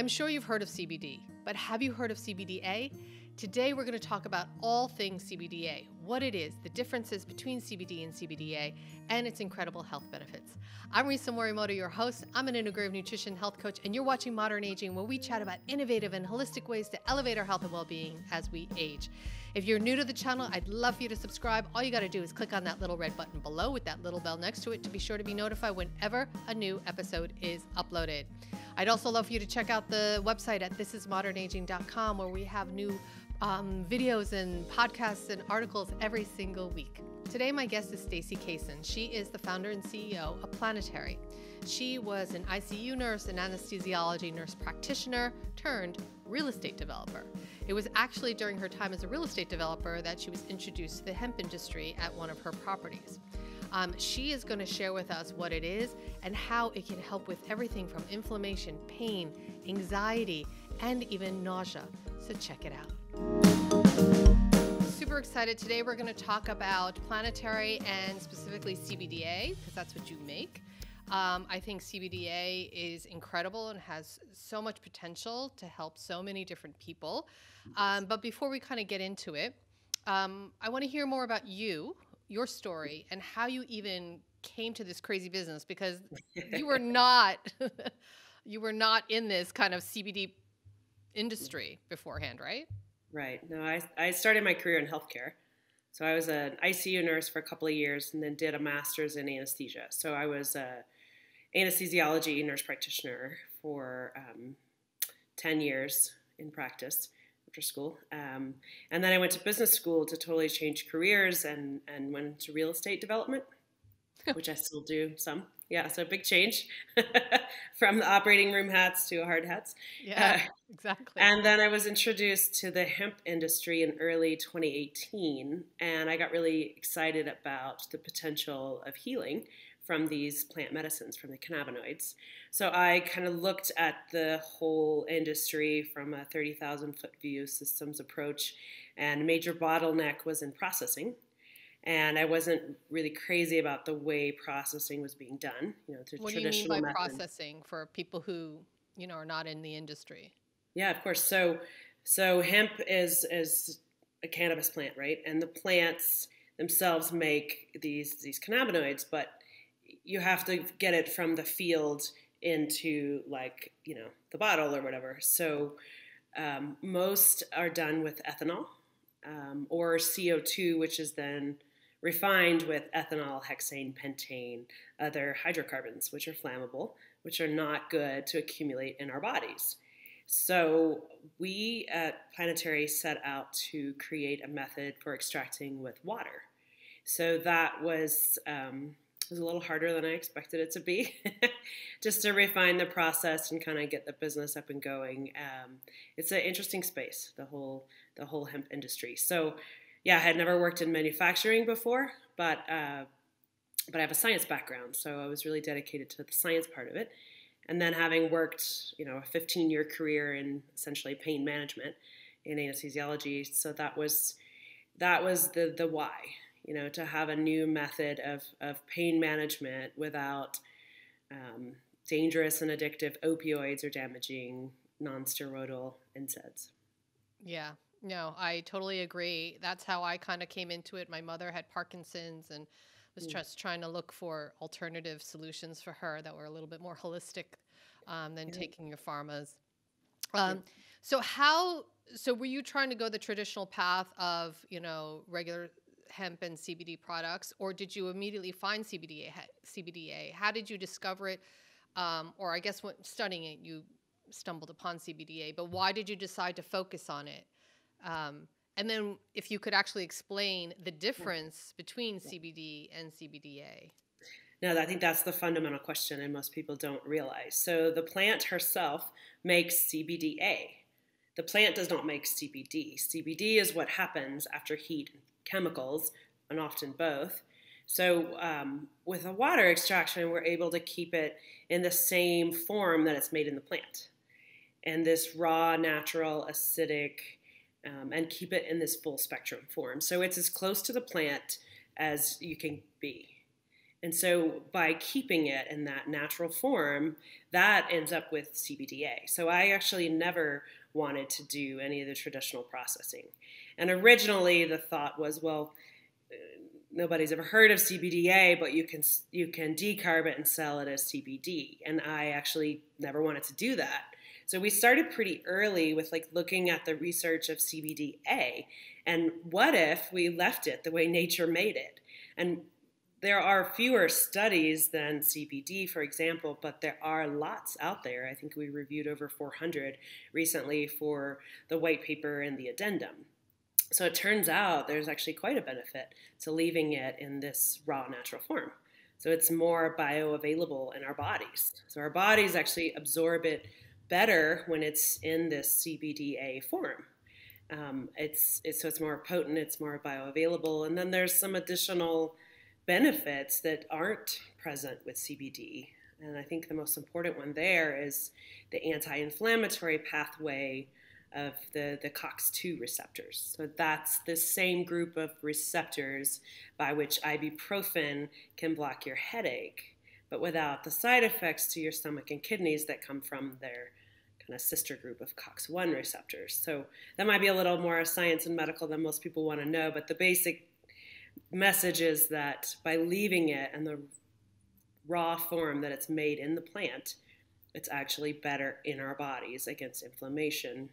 I'm sure you've heard of CBD, but have you heard of CBDA? Today we're going to talk about all things CBDA, what it is, the differences between CBD and CBDA, and its incredible health benefits. I'm Risa Morimoto, your host. I'm an integrative nutrition health coach, and you're watching Modern Aging, where we chat about innovative and holistic ways to elevate our health and well-being as we age. If you're new to the channel, I'd love for you to subscribe. All you got to do is click on that little red button below with that little bell next to it to be sure to be notified whenever a new episode is uploaded. I'd also love for you to check out the website at thisismodernaging.com, where we have new videos and podcasts and articles every single week. Today, my guest is Stacy Cason. She is the founder and CEO of Planetarie. She was an ICU nurse, an anesthesiology nurse practitioner, turned real estate developer. It was actually during her time as a real estate developer that she was introduced to the hemp industry at one of her properties. She is going to share with us what it is and how it can help with everything from inflammation, pain, anxiety, and even nausea. So check it out. Super excited. Today we're going to talk about Planetarie and specifically CBDA, because that's what you make. I think CBDA is incredible and has so much potential to help so many different people. But before we kind of get into it, I want to hear more about you, your story, and how you even came to this crazy business, because you were not in this kind of CBD industry beforehand, right? Right. No, I started my career in healthcare. So I was an ICU nurse for a couple of years and then did a master's in anesthesia. So I was an anesthesiology nurse practitioner for 10 years in practice after school. And then I went to business school to totally change careers and went into real estate development, which I still do some. Yeah, so big change from the operating room hats to hard hats. Yeah, exactly. And then I was introduced to the hemp industry in early 2018, and I got really excited about the potential of healing from these plant medicines, from the cannabinoids. So I kind of looked at the whole industry from a 30,000-foot view systems approach, and a major bottleneck was in processing. And I wasn't really crazy about the way processing was being done, you know, through traditional methods. What do you mean by processing for people who, you know, are not in the industry? Yeah, of course. So hemp is a cannabis plant, right? And the plants themselves make these cannabinoids, but you have to get it from the field into, like, you know, the bottle or whatever. So most are done with ethanol or CO2, which is then refined with ethanol, hexane, pentane, other hydrocarbons, which are flammable, which are not good to accumulate in our bodies. So we at Planetarie set out to create a method for extracting with water. So that was a little harder than I expected it to be, just to refine the process and kind of get the business up and going. It's an interesting space, the whole hemp industry. So yeah, I had never worked in manufacturing before, but I have a science background, so I was really dedicated to the science part of it. And then having worked, you know, a 15-year career in essentially pain management in anesthesiology, so that was the why, you know, to have a new method of pain management without dangerous and addictive opioids or damaging non-steroidal NSAIDs. Yeah. No, I totally agree. That's how I kind of came into it. My mother had Parkinson's and was just trying to look for alternative solutions for her that were a little bit more holistic than taking your pharmas. So were you trying to go the traditional path of, you know, regular hemp and CBD products, or did you immediately find CBDA? How did you discover it? Or I guess when studying it, you stumbled upon CBDA, but why did you decide to focus on it? And then if you could actually explain the difference between CBD and CBDA. No, I think that's the fundamental question, and most people don't realize. So the plant herself makes CBDA. The plant does not make CBD. CBD is what happens after heat and chemicals, and often both. So with a water extraction, we're able to keep it in the same form that it's made in the plant, and this raw, natural, acidic, and keep it in this full spectrum form. So it's as close to the plant as you can be. And so by keeping it in that natural form, that ends up with CBDA. So I actually never wanted to do any of the traditional processing. And originally the thought was, well, nobody's ever heard of CBDA, but you can decarb it and sell it as CBD. And I actually never wanted to do that. So we started pretty early with like looking at the research of CBDA and what if we left it the way nature made it. And there are fewer studies than CBD, for example, but there are lots out there. I think we reviewed over 400 recently for the white paper and the addendum. So it turns out there's actually quite a benefit to leaving it in this raw natural form. So it's more bioavailable in our bodies. So our bodies actually absorb it better when it's in this CBDA form. So it's more potent, it's more bioavailable, and then there's some additional benefits that aren't present with CBD. And I think the most important one there is the anti-inflammatory pathway of the COX-2 receptors. So that's the same group of receptors by which ibuprofen can block your headache, but without the side effects to your stomach and kidneys that come from their kind of sister group of COX-1 receptors. So that might be a little more science and medical than most people want to know, but the basic message is that by leaving it in the raw form that it's made in the plant, it's actually better in our bodies against inflammation.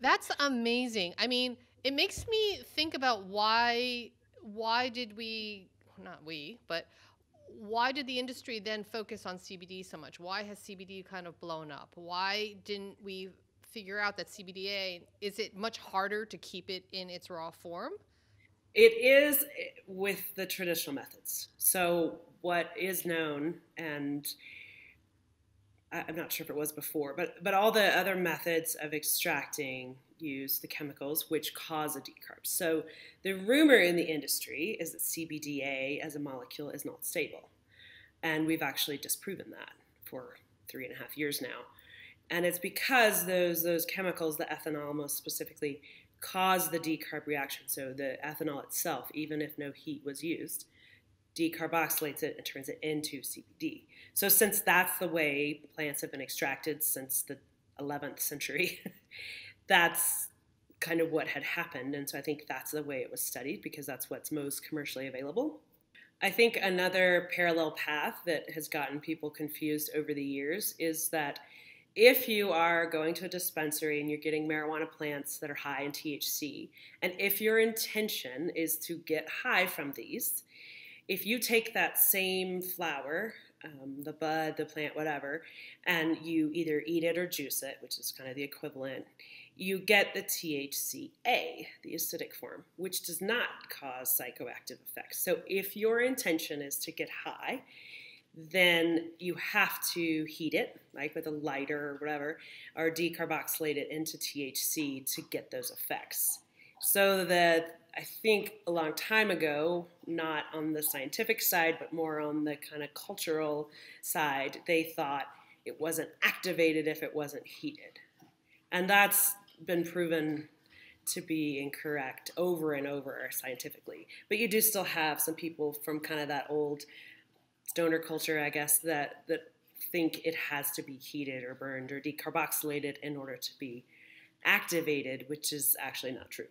That's amazing. I mean, it makes me think about why did the industry then focus on CBD so much? Why has CBD kind of blown up? Why didn't we figure out that CBDA, is it much harder to keep it in its raw form? It is with the traditional methods. So what is known, and I'm not sure if it was before, but all the other methods of extracting use the chemicals which cause a decarb. So the rumor in the industry is that CBDA as a molecule is not stable. And we've actually disproven that for 3.5 years now. And it's because those chemicals, the ethanol most specifically, cause the decarb reaction. So the ethanol itself, even if no heat was used, decarboxylates it and turns it into CBD. So since that's the way plants have been extracted since the 11th century, that's kind of what had happened. And so I think that's the way it was studied because that's what's most commercially available. I think another parallel path that has gotten people confused over the years is that if you are going to a dispensary and you're getting marijuana plants that are high in THC, and if your intention is to get high from these, if you take that same flower, the bud, the plant, whatever, and you either eat it or juice it, which is kind of the equivalent, you get the THCA, the acidic form, which does not cause psychoactive effects. So if your intention is to get high, then you have to heat it, like with a lighter or whatever, or decarboxylate it into THC to get those effects. So that, I think a long time ago, not on the scientific side, but more on the kind of cultural side, they thought it wasn't activated if it wasn't heated. And that's been proven to be incorrect over and over scientifically. But you do still have some people from kind of that old stoner culture, I guess, that think it has to be heated or burned or decarboxylated in order to be activated, which is actually not true.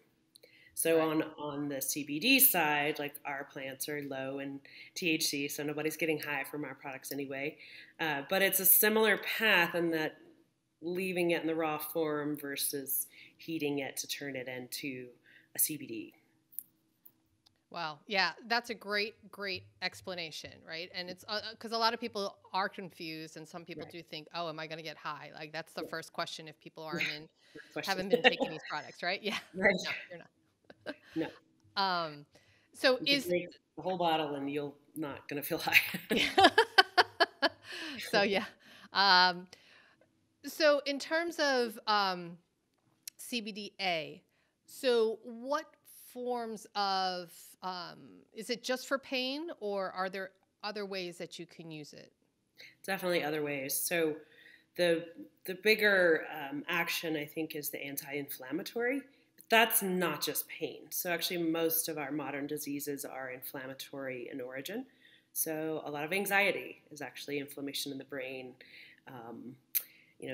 So on the CBD side, like our plants are low in THC, so nobody's getting high from our products anyway. But it's a similar path in that leaving it in the raw form versus heating it to turn it into a CBD. Wow. Yeah, that's a great, great explanation, right? And it's because a lot of people are confused, and some people do think, oh, am I going to get high? Like that's the first question if people aren't haven't been taking these products, right? Yeah. Right. No, you're not. No. So you is the whole bottle and you're not going to feel high. So, yeah. So in terms of, CBDA, so what forms of, is it just for pain or are there other ways that you can use it? Definitely other ways. So the bigger, action I think is the anti-inflammatory. That's not just pain. So actually most of our modern diseases are inflammatory in origin. So a lot of anxiety is actually inflammation in the brain.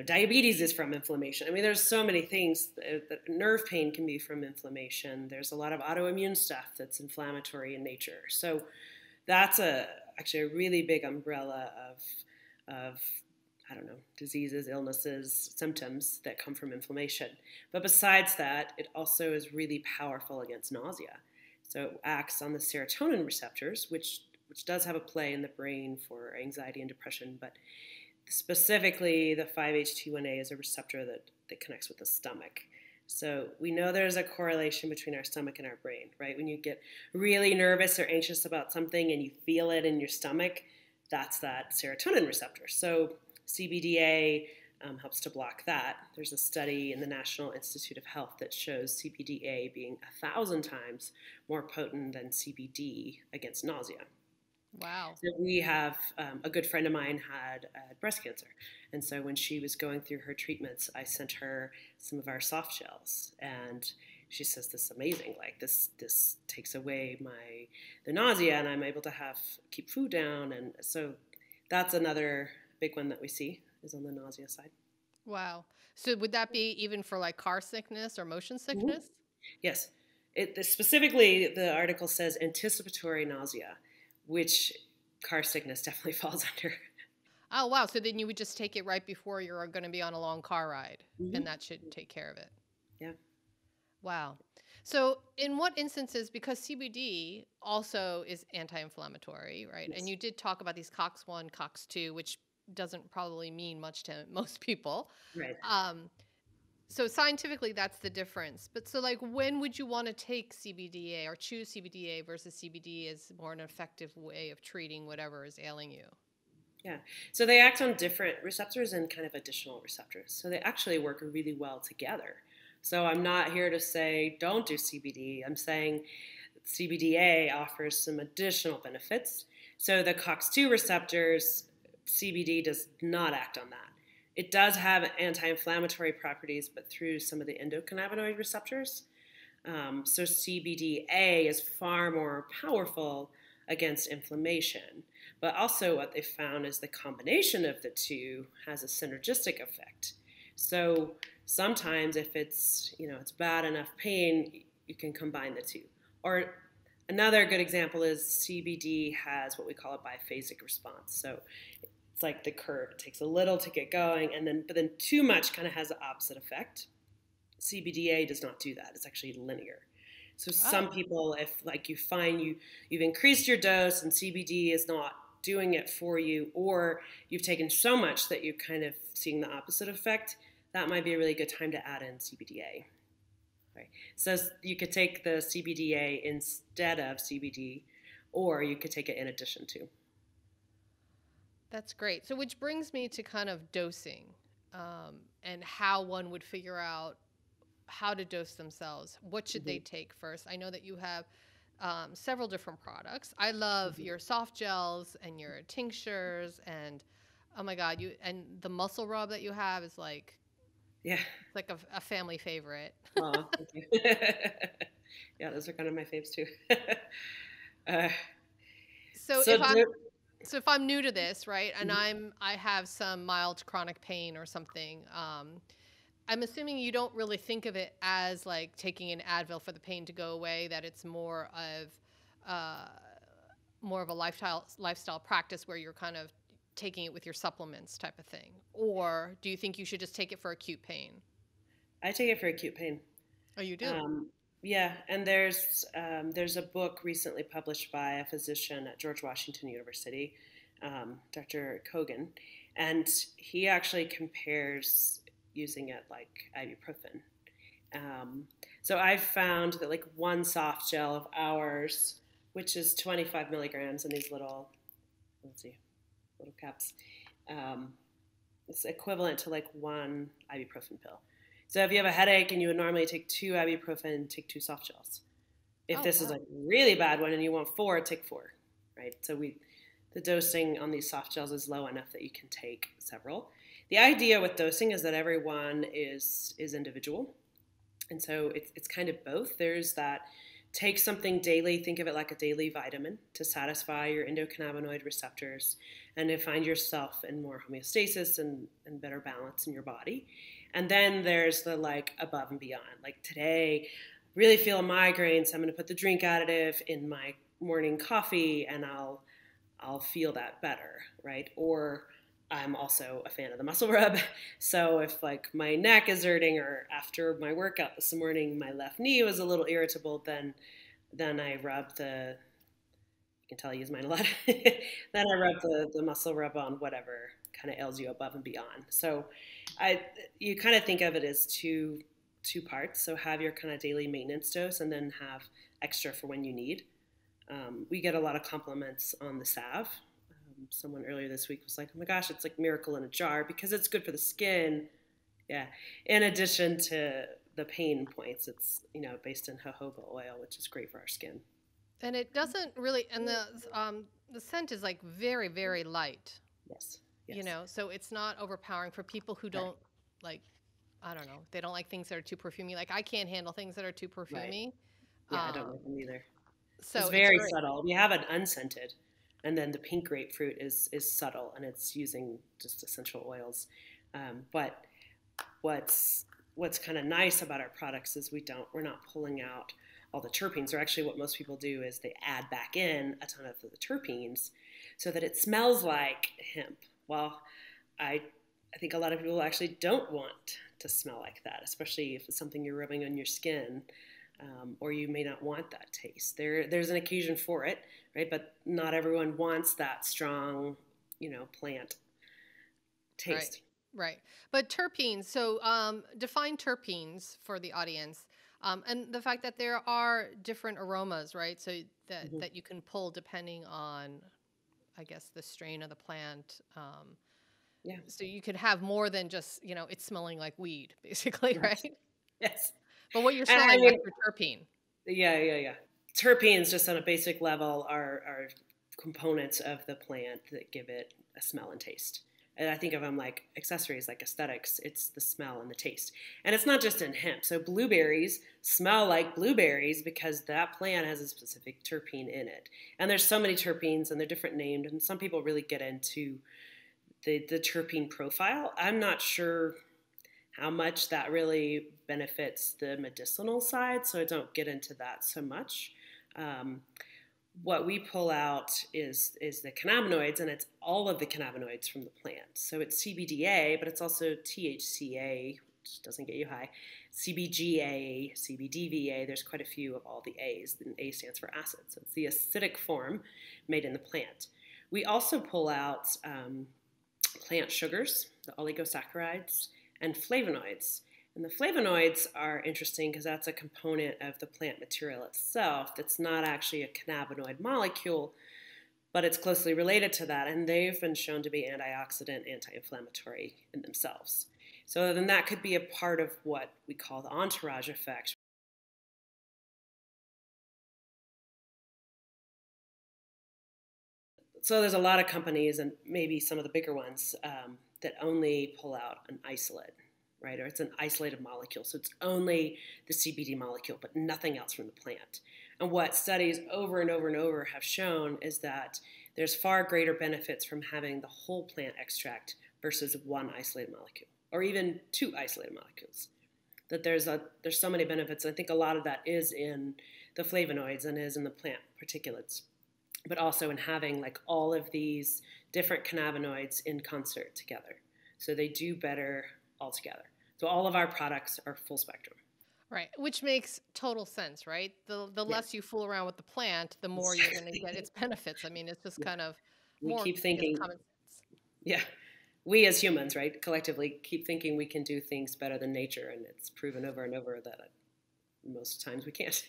Diabetes is from inflammation. I mean, there's so many things. That nerve pain can be from inflammation. There's a lot of autoimmune stuff that's inflammatory in nature. So that's actually a really big umbrella of I don't know, diseases, illnesses, symptoms that come from inflammation. But besides that, it also is really powerful against nausea. So it acts on the serotonin receptors, which does have a play in the brain for anxiety and depression, but specifically the 5-HT1A is a receptor that connects with the stomach. So we know there's a correlation between our stomach and our brain, right? When you get really nervous or anxious about something and you feel it in your stomach, that's that serotonin receptor. So CBDA helps to block that. There's a study in the National Institute of Health that shows CBDA being 1,000 times more potent than CBD against nausea. Wow. So we have a good friend of mine had breast cancer. And so when she was going through her treatments, I sent her some of our soft gels. And she says, this is amazing. Like this takes away the nausea, and I'm able to keep food down. And so that's another big one that we see is on the nausea side. Wow. So would that be even for like car sickness or motion sickness? Mm-hmm. Yes. Specifically, the article says anticipatory nausea, which car sickness definitely falls under. Oh, wow. So then you would just take it right before you're going to be on a long car ride, mm-hmm. and that should take care of it. Yeah. Wow. So in what instances, because CBD also is anti-inflammatory, right? Yes. And you did talk about these COX-1, COX-2, which doesn't probably mean much to most people. Right. So scientifically, that's the difference. But so like, when would you want to take CBDA or choose CBDA versus CBD as more an effective way of treating whatever is ailing you? Yeah. So they act on different receptors and kind of additional receptors. So they actually work really well together. So I'm not here to say don't do CBD. I'm saying CBDA offers some additional benefits. So the COX-2 receptors, CBD does not act on that. It does have anti-inflammatory properties, but through some of the endocannabinoid receptors. So CBDA is far more powerful against inflammation. But also what they found is the combination of the two has a synergistic effect. So sometimes if it's bad enough pain, you can combine the two. Or another good example is CBD has what we call a biphasic response. So it's like the curve. It takes a little to get going, but then too much kind of has the opposite effect. CBDA does not do that. It's actually linear. So wow. Some people, if like you find you've increased your dose and CBD is not doing it for you, or you've taken so much that you're kind of seeing the opposite effect, that might be a really good time to add in CBDA. Right. So you could take the CBDA instead of CBD, or you could take it in addition to. That's great. So which brings me to kind of dosing and how one would figure out how to dose themselves. What should mm-hmm. they take first? I know that you have several different products. I love mm-hmm. your soft gels and your tinctures and, oh my God, and the muscle rub that you have is like, yeah, it's like a family favorite. Oh, thank you. Yeah, those are kind of my faves too. So if I'm new to this, right, and I have some mild chronic pain or something, I'm assuming you don't really think of it as like taking an Advil for the pain to go away. That it's more of a lifestyle practice where you're kind of taking it with your supplements type of thing. Or do you think you should just take it for acute pain? I take it for acute pain. Oh, you do? Yeah, and there's a book recently published by a physician at George Washington University, Dr. Kogan, and he actually compares using it like ibuprofen. So I've found that like one soft gel of ours, which is 25 milligrams in these little caps, it's equivalent to like one ibuprofen pill. So if you have a headache and you would normally take 2 ibuprofen, take 2 soft gels. If this is like a really bad one and you want 4, take 4, right? So the dosing on these soft gels is low enough that you can take several. The idea with dosing is that everyone is individual. And so it's kind of both. There's that Take something daily, think of it like a daily vitamin to satisfy your endocannabinoid receptors and to find yourself in more homeostasis and better balance in your body. And then there's the like above and beyond, like today, really feel a migraine, so I'm going to put the drink additive in my morning coffee and I'll feel that better, right? Or I'm also a fan of the muscle rub. So if like my neck is hurting or after my workout this morning, my left knee was a little irritable, then I rub the, you can tell I use mine a lot. Then I rub the muscle rub on whatever kind of ails you above and beyond. So you kind of think of it as two parts. So have your kind of daily maintenance dose and then have extra for when you need. We get a lot of compliments on the salve. Someone earlier this week was like, oh my gosh, it's like miracle in a jar because it's good for the skin. Yeah. In addition to the pain points, it's, you know, based in jojoba oil, which is great for our skin. And it doesn't really, and the scent is like very, very light. Yes. Yes. You know, so it's not overpowering for people who don't like, I don't know, they don't like things that are too perfumey. Like I can't handle things that are too perfumey. Right. Yeah, I don't like them either. So it's very subtle. We have an unscented. And then the pink grapefruit is subtle, and it's using just essential oils. But what's kind of nice about our products is we're not pulling out all the terpenes. Or actually, what most people do is they add back in a ton of the terpenes, so that it smells like hemp. Well, I think a lot of people actually don't want to smell like that, especially if it's something you're rubbing on your skin. Or you may not want that taste. There's an occasion for it, right? But not everyone wants that strong, you know, plant taste. Right, right. But terpenes, so define terpenes for the audience. And the fact that there are different aromas, right? So that, mm-hmm. that you can pull depending on, I guess, the strain of the plant. Yeah. So you could have more than just, you know, it's smelling like weed, basically, right? Yes. But what you're saying is terpene. Yeah. Terpenes, just on a basic level, are components of the plant that give it a smell and taste. And I think of them like accessories, like aesthetics. It's the smell and the taste. And it's not just in hemp. So blueberries smell like blueberries because that plant has a specific terpene in it. And there's so many terpenes, and they're different named. And some people really get into the terpene profile. I'm not sure how much that really benefits the medicinal side, so I don't get into that so much. What we pull out is the cannabinoids, and it's all of the cannabinoids from the plant. So it's CBDA, but it's also THCA, which doesn't get you high, CBGA, CBDVA. There's quite a few of all the A's, and A stands for acid. So it's the acidic form made in the plant. We also pull out plant sugars, the oligosaccharides, and flavonoids. And the flavonoids are interesting because that's a component of the plant material itself that's not actually a cannabinoid molecule, but it's closely related to that, and they've been shown to be antioxidant, anti-inflammatory in themselves. So then that could be a part of what we call the entourage effect. So there's a lot of companies, and maybe some of the bigger ones, that only pull out an isolate, right? Or it's an isolated molecule. So it's only the CBD molecule, but nothing else from the plant. And what studies over and over and over have shown is that there's far greater benefits from having the whole plant extract versus one isolated molecule, or even two isolated molecules. That there's so many benefits. And I think a lot of that is in the flavonoids and is in the plant particulates, but also in having like all of these different cannabinoids in concert together. So they do better all together. So all of our products are full spectrum. Right, which makes total sense, right? The less you fool around with the plant, the more you're gonna get its benefits. I mean, it's just kind of more we keep thinking common sense. Yeah, we as humans, right, collectively keep thinking we can do things better than nature, and it's proven over and over that most times we can't.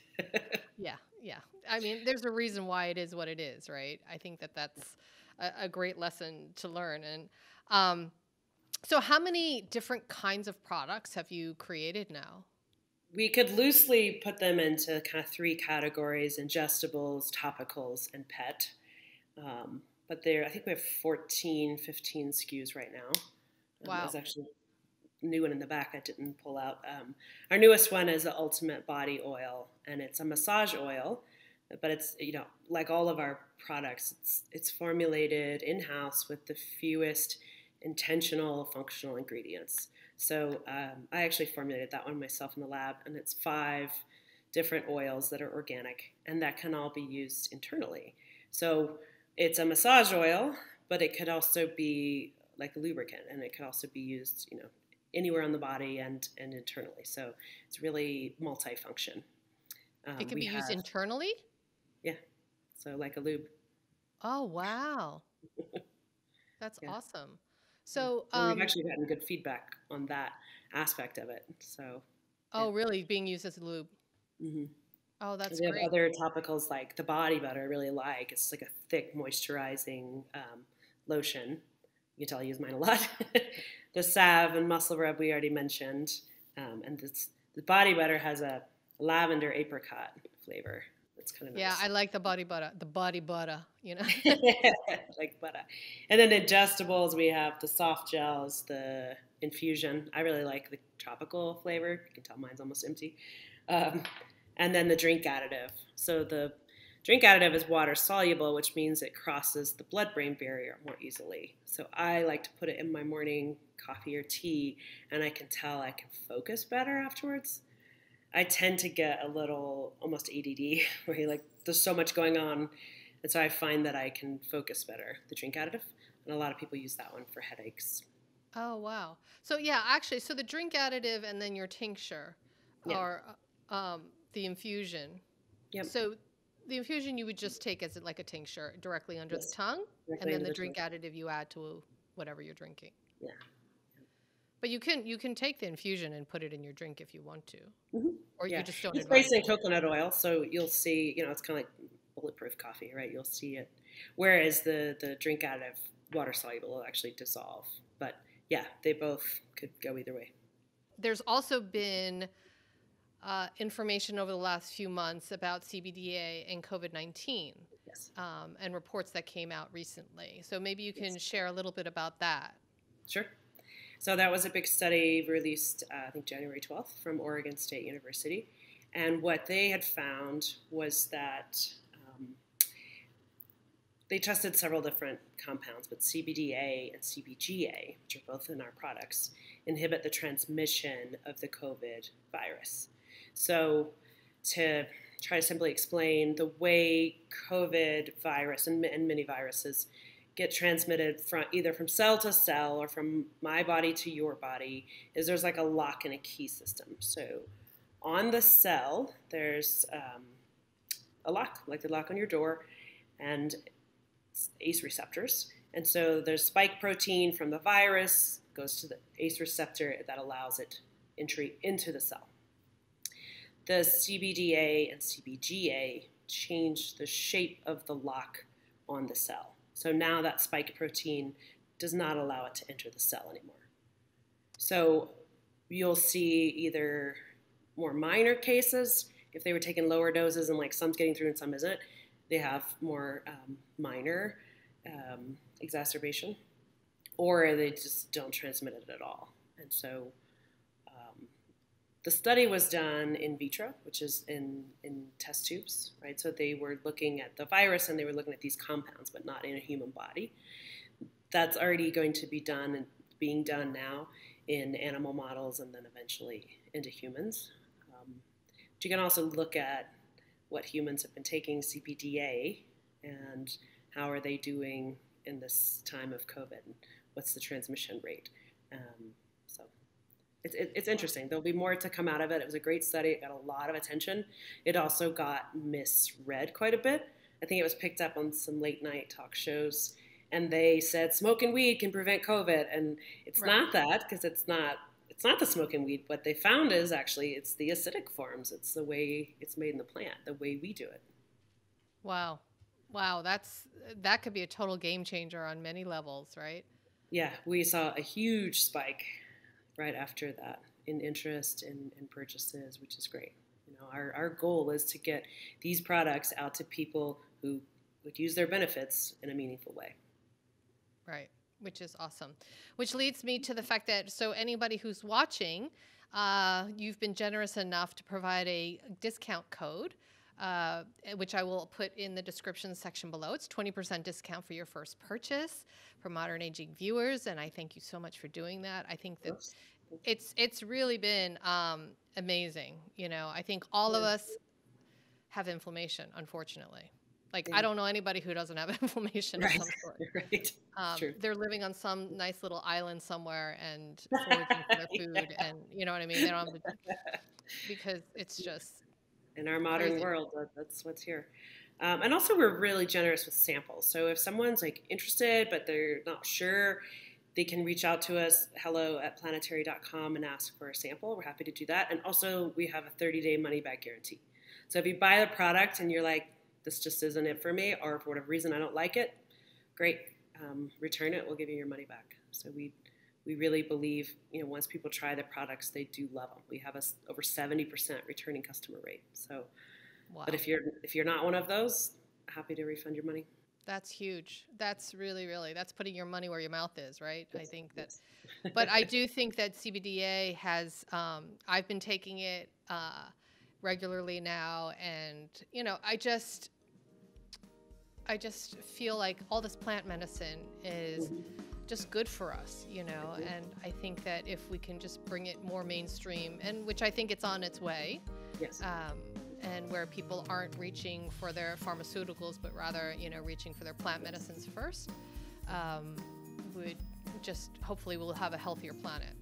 Yeah. I mean, there's a reason why it is what it is, right? I think that that's a great lesson to learn. And so how many different kinds of products have you created now? We could loosely put them into kind of three categories: ingestibles, topicals, and pet. But I think we have 15 SKUs right now. Wow. There's actually new one in the back I didn't pull out. Our newest one is the Ultimate Body Oil, and it's a massage oil, but it's, you know, like all of our products, it's formulated in-house with the fewest intentional functional ingredients. So I actually formulated that one myself in the lab, and it's 5 different oils that are organic, and that can all be used internally. So it's a massage oil, but it could also be like a lubricant, and it could also be used, you know, anywhere on the body and internally. So it's really multifunction. It can be used internally? Yeah. So like a lube. Oh, wow. That's awesome. So we've actually gotten good feedback on that aspect of it. So. Oh, really? Being used as a lube. Mm-hmm. Oh, that's great. We have other topicals like the body butter I really like. It's like a thick moisturizing lotion. You can tell I use mine a lot. The salve and muscle rub we already mentioned. And the body butter has a lavender apricot flavor. That's kind of nice. Yeah, I like the body butter. The body butter, you know. Like butter. And then ingestibles, we have the soft gels, the infusion. I really like the tropical flavor. You can tell mine's almost empty. And then the drink additive. So the drink additive is water soluble, which means it crosses the blood-brain barrier more easily. So I like to put it in my morning coffee or tea, and I can tell I can focus better afterwards. I tend to get a little almost ADD, where you're like, there's so much going on. And so I find that I can focus better, the drink additive. And a lot of people use that one for headaches. Oh, wow. So yeah, actually, so the drink additive and then your tincture are... the infusion. Yep. So the infusion you would just take as like a tincture directly under the tongue, directly, and then the drink additive you add to whatever you're drinking. Yeah. But you can take the infusion and put it in your drink if you want to, or you just don't. It's based in coconut oil, so you'll see. You know, it's kind of like bulletproof coffee, right? You'll see it. Whereas the drink additive, water soluble, will actually dissolve. But yeah, they both could go either way. There's also been information over the last few months about CBDA and COVID-19, and reports that came out recently. So maybe you can share a little bit about that. Sure. So that was a big study released, I think, January 12th from Oregon State University. And what they had found was that they tested several different compounds, but CBDA and CBGA, which are both in our products, inhibit the transmission of the COVID virus. So to try to simply explain the way COVID virus and many viruses get transmitted from either from cell to cell or from my body to your body is there's like a lock and a key system. So on the cell, there's a lock, like the lock on your door, and ACE receptors. And so there's spike protein from the virus goes to the ACE receptor that allows it entry into the cell. The CBDA and CBGA change the shape of the lock on the cell. So now that spike protein does not allow it to enter the cell anymore. So you'll see either more minor cases, if they were taking lower doses and like some's getting through and some isn't, they have more minor exacerbation, or they just don't transmit it at all. And so the study was done in vitro, which is in test tubes, right? So they were looking at the virus and they were looking at these compounds, but not in a human body. That's already going to be done and being done now in animal models and then eventually into humans. But you can also look at what humans have been taking CBDA and how are they doing in this time of COVID? What's the transmission rate? It's interesting. There'll be more to come out of it. It was a great study. It got a lot of attention. It also got misread quite a bit. I think it was picked up on some late night talk shows, and they said smoking weed can prevent COVID, and it's not that, because it's not the smoking weed. What they found is actually it's the acidic forms. It's the way it's made in the plant, the way we do it. Wow. Wow, that could be a total game changer on many levels, right? Yeah, we saw a huge spike right after that in interest in purchases, which is great. You know, our goal is to get these products out to people who would use their benefits in a meaningful way. Right. which is awesome. Which leads me to the fact that, so anybody who's watching, you've been generous enough to provide a discount code, which I will put in the description section below. It's 20% discount for your first purchase for Modern Aging viewers, and I thank you so much for doing that. I think that it's really been amazing. You know, I think all of us have inflammation, unfortunately. Like, I don't know anybody who doesn't have inflammation of some sort. Right. They're living on some nice little island somewhere and foraging for their food, and you know what I mean? They don't have to, because it's just in our modern world, that's what's here. And also we're really generous with samples. So if someone's like interested but they're not sure, they can reach out to us, hello@planetarie.com, and ask for a sample. We're happy to do that. And also we have a 30-day money-back guarantee. So if you buy the product and you're like, this just isn't it for me, or for whatever reason I don't like it, great, return it, we'll give you your money back. So we really believe, you know, once people try the products, they do love them. We have a over 70% returning customer rate. So, wow. But if you're not one of those, happy to refund your money. That's huge. That's really, really, that's putting your money where your mouth is, right? Yes, I think that, but I do think that CBDA has, I've been taking it regularly now, and, you know, I just feel like all this plant medicine is just good for us, you know, and I think that if we can just bring it more mainstream, and which I think it's on its way, yes, and where people aren't reaching for their pharmaceuticals, but rather, you know, reaching for their plant medicines first, would just, hopefully we'll have a healthier planet.